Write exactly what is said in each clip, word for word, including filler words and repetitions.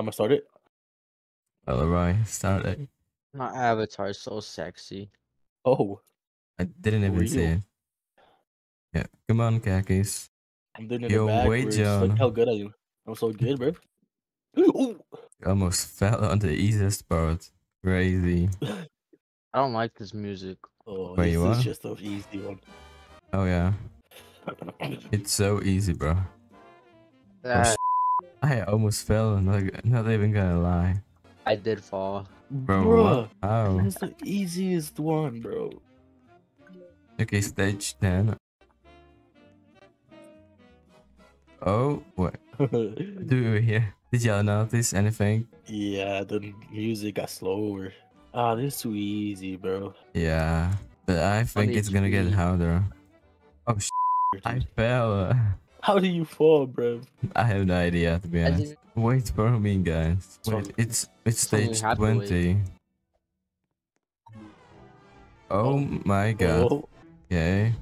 I'm gonna start it. Alright, start it. My avatar's so sexy. Oh. I didn't even see it. Yeah, come on, khakis. I'm doing it. Yo, wait, John. Look how good I am. I'm so good, bro. Ooh. You almost fell on the easiest part. Crazy. I don't like this music. Oh, wait, this is just an easy one. Oh, yeah. It's so easy, bro. That... Oh, I almost fell, not, not even gonna lie. I did fall. Bro, bro, oh. That's the easiest one, bro. Okay, stage ten. Oh, what? Do you hear? Did y'all notice anything? Yeah, the music got slower. Ah, oh, this is too easy, bro. Yeah, but I think it's gonna get harder. Oh, sh I fell. How do you fall, bro? I have no idea, to be honest. Wait for me, guys. Wait, it's it's stage twenty. Oh my god. Okay.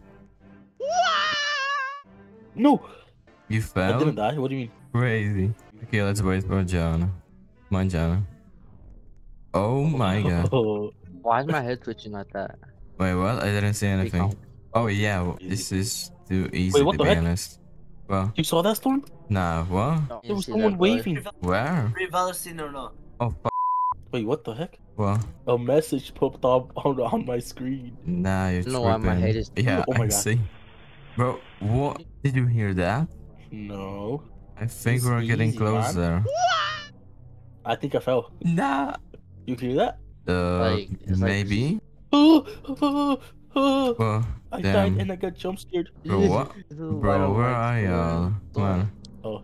No. You fell? I didn't die. What do you mean? Crazy. Okay, let's wait for John. Come on, John. Oh my god. Why is my head twitching like that? Wait, what? I didn't see anything. Oh yeah, well, this is too easy. Wait, to be heck? honest. Well, you saw that, Storm? Nah, what? No, there was someone that, waving. Where? Reversing or not? Oh, f wait, what the heck? What? A message popped up on, on my screen. Nah, you're no, tripping. My head is... Yeah, oh my I God. see. Bro, what? Did you hear that? No. I think it's we're easy, getting closer. Man. I think I fell. Nah. You hear that? Uh, like, maybe? Like... Well, I damn. died and I got jump scared. Bro, what? Bro, where are y'all? Come on. Oh.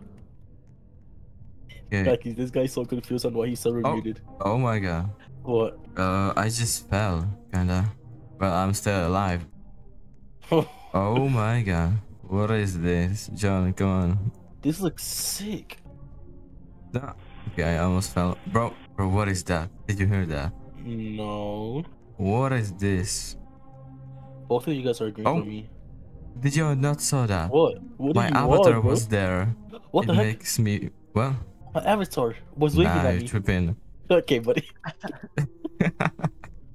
Okay. Khakis, this guy's so confused on why he's so muted. Oh. oh my god. What? Uh, I just fell, kinda. But I'm still alive. Oh my god. What is this? John, come on. This looks sick. Okay, I almost fell. Bro, bro, what is that? Did you hear that? No. What is this? Both of you guys are agreeing oh. with me. Did you not saw that? What? what My avatar want, was there. What it the heck? makes me... Well... My avatar was waving nah, at me. Tripping. Okay, buddy.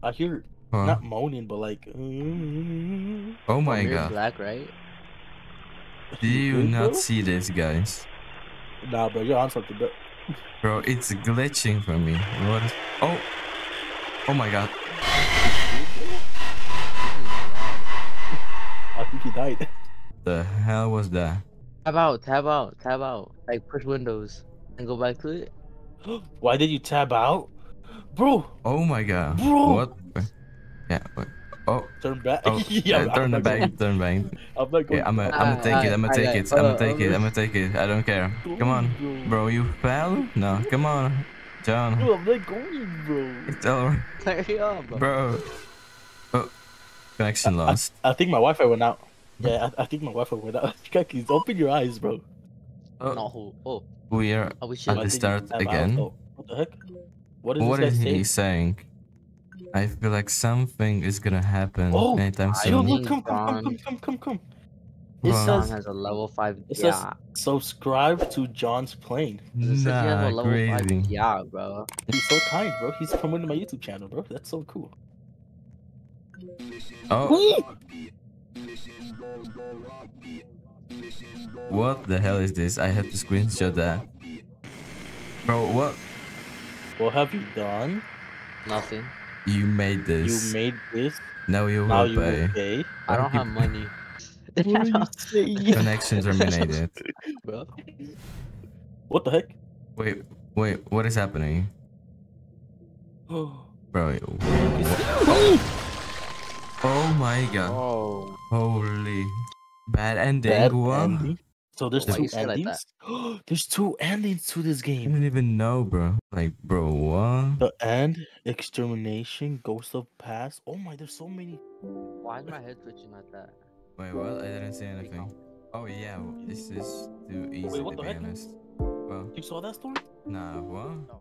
I hear... Huh? Not moaning, but like... Oh my oh, god. Black, right? Do you not see this, guys? Nah, bro. You're on something, bro. Bro, it's glitching for me. What is... Oh! Oh my god. I think he died. The hell was that? Tab out, tab out, tab out. Like push Windows and go back to it. Why did you tab out, bro? Oh my god. Bro. What? Yeah. What? Oh. Turn back. Oh. yeah, yeah, turn back. Turn back. I'm not going. Yeah, I'm gonna uh, uh, take uh, it. I'm gonna take it. I'm gonna take it. I'm gonna take it. I don't care. Come on, bro. You fell? No. Come on, John. Bro, I'm not going, bro. It's over. Hurry up, bro. Oh. Connection lost. I, I, I think my Wi-Fi went out. Yeah, I, I think my Wi-Fi went out. Khakis, open your eyes, bro. Oh, no, oh. we are oh, we at the start again. Oh, what the heck? What is, what is he saying? I feel like something is gonna happen oh, anytime soon. Yo, look, come, come, come, come, come, come. It says has a level five. It yeah. says subscribe to John's plane. Nah, says he has a level crazy. Five, yeah, bro. He's so kind, bro. He's promoting my YouTube channel, bro. That's so cool. Oh. What the hell is this? I have to screenshot that. Bro, what? What have you done? Nothing. You made this. You made this. Now you will pay. pay. I don't have money. Connection terminated. What the heck? Wait, wait, what is happening? Bro, what? Oh my god. Oh. Holy. Bad ending. Bad one. Ending? So there's oh, two endings? Like there's two endings to this game. I didn't even know, bro. Like, bro, what? The end, extermination, ghost of past. Oh my, there's so many. Why is my head twitching like that? Wait, what? Well, I didn't see anything. Oh yeah, well, this is too easy. Wait, what to the be heck? honest. Well, you saw that, Storm? Nah, what? No.